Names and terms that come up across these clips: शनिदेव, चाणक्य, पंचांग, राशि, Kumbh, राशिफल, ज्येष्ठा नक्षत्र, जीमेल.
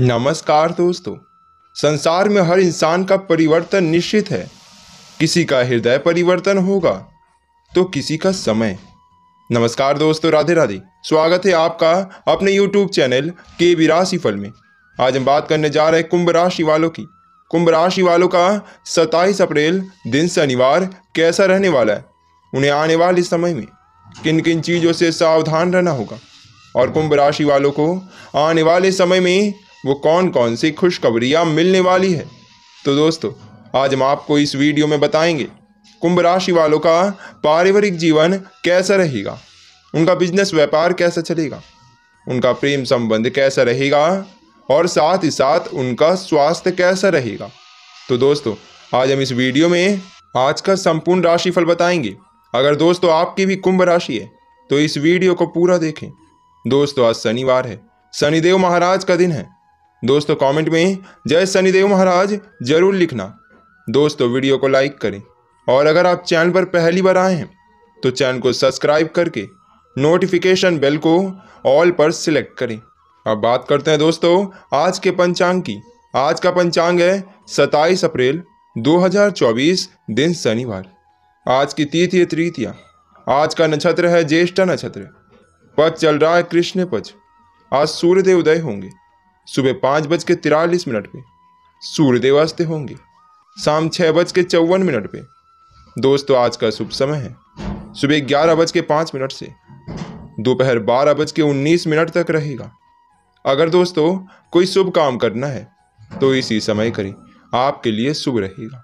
नमस्कार दोस्तों, संसार में हर इंसान का परिवर्तन निश्चित है। किसी का हृदय परिवर्तन होगा तो किसी का समय। नमस्कार दोस्तों, राधे राधे। स्वागत है आपका अपने YouTube चैनल के बी राशिफल में। आज हम बात करने जा रहे हैं कुंभ राशि वालों की। कुंभ राशि वालों का 27 अप्रैल दिन शनिवार कैसा रहने वाला है, उन्हें आने वाले समय में किन किन चीज़ों से सावधान रहना होगा और कुंभ राशि वालों को आने वाले समय में वो कौन कौन सी खुशखबरियाँ मिलने वाली है। तो दोस्तों, आज हम आपको इस वीडियो में बताएंगे कुंभ राशि वालों का पारिवारिक जीवन कैसा रहेगा, उनका बिजनेस व्यापार कैसा चलेगा, उनका प्रेम संबंध कैसा रहेगा और साथ ही साथ उनका स्वास्थ्य कैसा रहेगा। तो दोस्तों, आज हम इस वीडियो में आज का संपूर्ण राशिफल बताएंगे। अगर दोस्तों आपकी भी कुंभ राशि है तो इस वीडियो को पूरा देखें। दोस्तों, आज शनिवार है, शनिदेव महाराज का दिन है। दोस्तों, कमेंट में जय शनिदेव महाराज जरूर लिखना। दोस्तों, वीडियो को लाइक करें और अगर आप चैनल पर पहली बार आए हैं तो चैनल को सब्सक्राइब करके नोटिफिकेशन बेल को ऑल पर सिलेक्ट करें। अब बात करते हैं दोस्तों आज के पंचांग की। आज का पंचांग है 27 अप्रैल 2024 दिन शनिवार। आज की तिथि है तृतीया। आज का नक्षत्र है ज्येष्ठा नक्षत्र। पद चल रहा है कृष्ण पक्ष। आज सूर्यदेव उदय होंगे सुबह 5:43 पे, सूर्यदेव अस्त होंगे शाम 6:54 पे। दोस्तों, आज का शुभ समय है सुबह 11:05 से दोपहर 12:19 तक रहेगा। अगर दोस्तों कोई शुभ काम करना है तो इसी समय करें, आपके लिए शुभ रहेगा।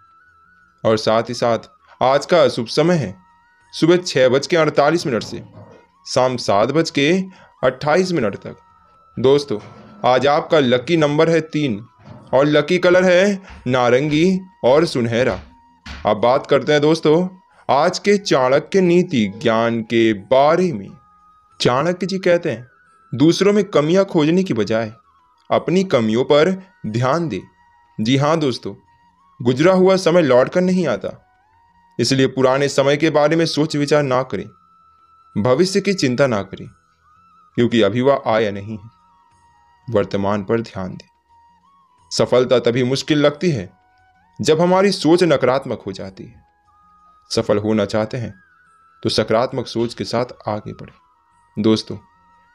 और साथ ही साथ आज का अशुभ समय है सुबह 6:48 से शाम 7:28 तक। दोस्तों, आज आपका लकी नंबर है 3 और लकी कलर है नारंगी और सुनहरा। अब बात करते हैं दोस्तों आज के चाणक्य नीति ज्ञान के बारे में। चाणक्य जी कहते हैं दूसरों में कमियां खोजने की बजाय अपनी कमियों पर ध्यान दें। जी हाँ दोस्तों, गुजरा हुआ समय लौट कर नहीं आता, इसलिए पुराने समय के बारे में सोच विचार ना करें, भविष्य की चिंता ना करें, क्योंकि अभी वह आया नहीं है। वर्तमान पर ध्यान दें। सफलता तभी मुश्किल लगती है जब हमारी सोच नकारात्मक हो जाती है। सफल होना चाहते हैं तो सकारात्मक सोच के साथ आगे बढ़ें। दोस्तों,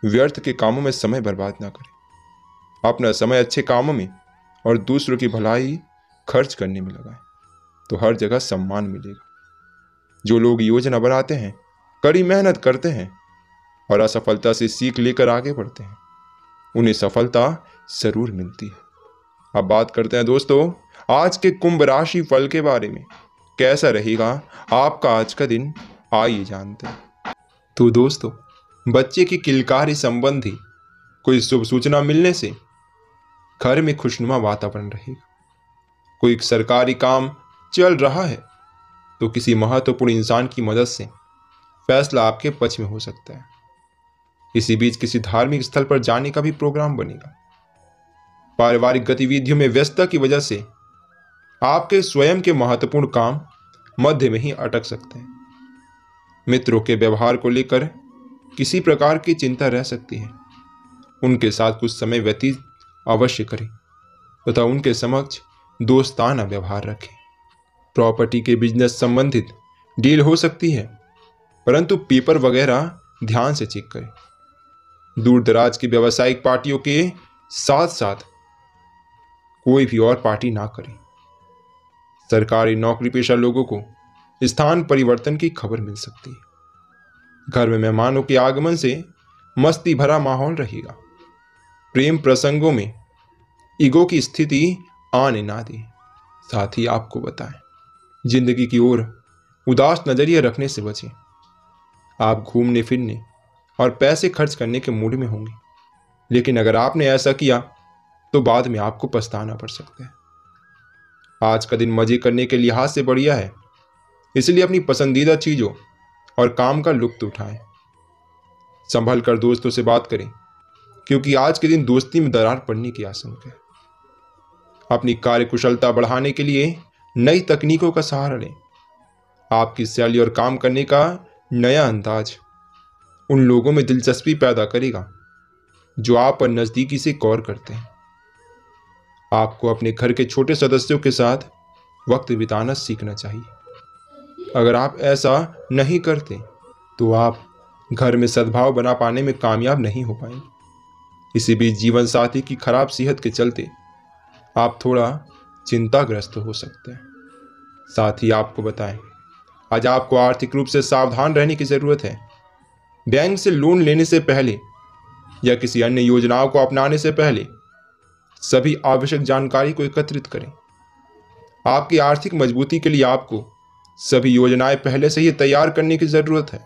व्यर्थ के कामों में समय बर्बाद ना करें, अपना समय अच्छे कामों में और दूसरों की भलाई खर्च करने में लगाएं तो हर जगह सम्मान मिलेगा। जो लोग योजना बनाते हैं, कड़ी मेहनत करते हैं और असफलता से सीख लेकर आगे बढ़ते हैं, उन्हें सफलता जरूर मिलती है। अब बात करते हैं दोस्तों आज के कुंभ राशि फल के बारे में। कैसा रहेगा आपका आज का दिन, आइए जानते हैं। तो दोस्तों, बच्चे की किलकारी संबंधी कोई शुभ सूचना मिलने से घर में खुशनुमा वातावरण रहेगा। कोई सरकारी काम चल रहा है तो किसी महत्वपूर्ण इंसान की मदद से फैसला आपके पक्ष में हो सकता है। इसी बीच किसी धार्मिक स्थल पर जाने का भी प्रोग्राम बनेगा। पारिवारिक गतिविधियों में व्यस्तता की वजह से आपके स्वयं के महत्वपूर्ण काम मध्य में ही अटक सकते हैं। मित्रों के व्यवहार को लेकर किसी प्रकार की चिंता रह सकती है। उनके साथ कुछ समय व्यतीत अवश्य करें तथा उनके समक्ष दोस्ताना व्यवहार रखें। प्रॉपर्टी के बिजनेस संबंधित डील हो सकती है, परंतु पेपर वगैरह ध्यान से चेक करें। दूर दराज की व्यावसायिक पार्टियों के साथ साथ कोई भी और पार्टी ना करें। सरकारी नौकरी पेशा लोगों को स्थान परिवर्तन की खबर मिल सकती है। घर में मेहमानों के आगमन से मस्ती भरा माहौल रहेगा। प्रेम प्रसंगों में ईगो की स्थिति आने ना दें। साथ ही आपको बताएं, जिंदगी की ओर उदास नजरिया रखने से बचें। आप घूमने फिरने और पैसे खर्च करने के मूड में होंगे, लेकिन अगर आपने ऐसा किया तो बाद में आपको पछताना पड़ सकता है। आज का दिन मजे करने के लिहाज से बढ़िया है, इसलिए अपनी पसंदीदा चीज़ों और काम का लुत्फ उठाएं। संभल कर दोस्तों से बात करें, क्योंकि आज के दिन दोस्ती में दरार पड़ने की आशंका है। अपनी कार्यकुशलता बढ़ाने के लिए नई तकनीकों का सहारा लें। आपकी शैली और काम करने का नया अंदाज उन लोगों में दिलचस्पी पैदा करेगा जो आप पर नज़दीकी से गौर करते हैं। आपको अपने घर के छोटे सदस्यों के साथ वक्त बिताना सीखना चाहिए। अगर आप ऐसा नहीं करते तो आप घर में सद्भाव बना पाने में कामयाब नहीं हो पाएंगे। इसी बीच जीवन साथी की खराब सेहत के चलते आप थोड़ा चिंताग्रस्त हो सकते हैं। साथी आपको बताएं, आज आपको आर्थिक रूप से सावधान रहने की ज़रूरत है। बैंक से लोन लेने से पहले या किसी अन्य योजनाओं को अपनाने से पहले सभी आवश्यक जानकारी को एकत्रित करें। आपकी आर्थिक मजबूती के लिए आपको सभी योजनाएं पहले से ही तैयार करने की ज़रूरत है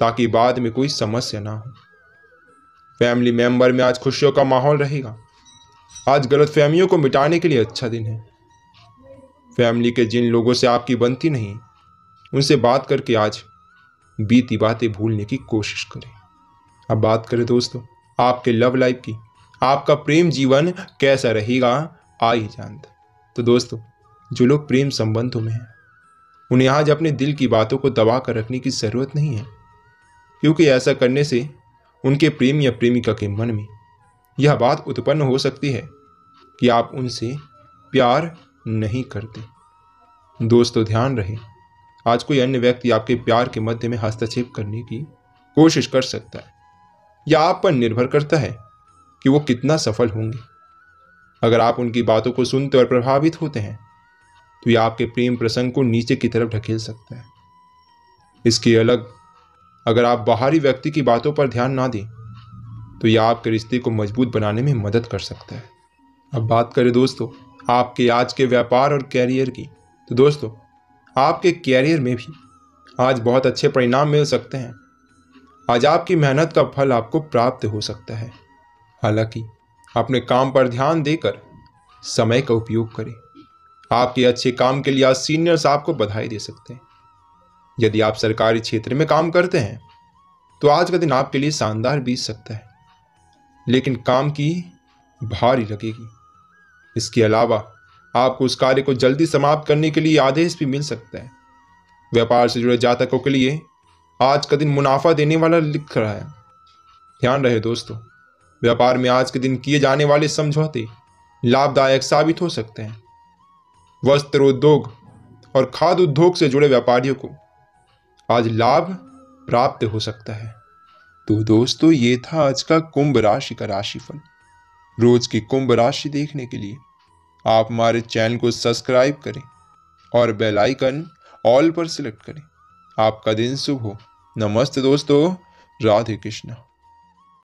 ताकि बाद में कोई समस्या ना हो। फैमिली मेंबर में आज खुशियों का माहौल रहेगा। आज गलतफहमियों को मिटाने के लिए अच्छा दिन है। फैमिली के जिन लोगों से आपकी बनती नहीं उनसे बात करके आज बीती बातें भूलने की कोशिश करें। अब बात करें दोस्तों आपके लव लाइफ की, आपका प्रेम जीवन कैसा रहेगा आई जानते। तो दोस्तों जो लोग प्रेम संबंधों में हैं उन्हें आज अपने दिल की बातों को दबा कर रखने की ज़रूरत नहीं है, क्योंकि ऐसा करने से उनके प्रेम या प्रेमिका के मन में यह बात उत्पन्न हो सकती है कि आप उनसे प्यार नहीं करते। दोस्तों ध्यान रहे, आज कोई अन्य व्यक्ति आपके प्यार के मध्य में हस्तक्षेप करने की कोशिश कर सकता है। यह आप पर निर्भर करता है कि वो कितना सफल होंगे। अगर आप उनकी बातों को सुनते और प्रभावित होते हैं तो यह आपके प्रेम प्रसंग को नीचे की तरफ ढकेल सकता है। इसके अलग अगर आप बाहरी व्यक्ति की बातों पर ध्यान ना दें तो यह आपके रिश्ते को मजबूत बनाने में मदद कर सकता है। अब बात करें दोस्तों आपके आज के व्यापार और कैरियर की। तो दोस्तों आपके कैरियर में भी आज बहुत अच्छे परिणाम मिल सकते हैं। आज आपकी मेहनत का फल आपको प्राप्त हो सकता है। हालांकि अपने काम पर ध्यान देकर समय का उपयोग करें। आपके अच्छे काम के लिए आज सीनियर्स आपको बधाई दे सकते हैं। यदि आप सरकारी क्षेत्र में काम करते हैं तो आज का दिन आपके लिए शानदार बीत सकता है, लेकिन काम की भारी लगेगी। इसके अलावा आपको उस कार्य को जल्दी समाप्त करने के लिए आदेश भी मिल सकता है। व्यापार से जुड़े जातकों के लिए आज का दिन मुनाफा देने वाला लिख रहा है। ध्यान रहे दोस्तों व्यापार में आज के दिन किए जाने वाले समझौते लाभदायक साबित हो सकते हैं। वस्त्र उद्योग और खाद्य उद्योग से जुड़े व्यापारियों को आज लाभ प्राप्त हो सकता है। तो दोस्तों ये था आज का कुंभ राशि का राशिफल। रोज की कुंभ राशि देखने के लिए आप हमारे चैनल को सब्सक्राइब करें और बेल आइकन ऑल पर सिलेक्ट करें। आपका दिन शुभ हो। नमस्ते दोस्तों, राधे कृष्ण।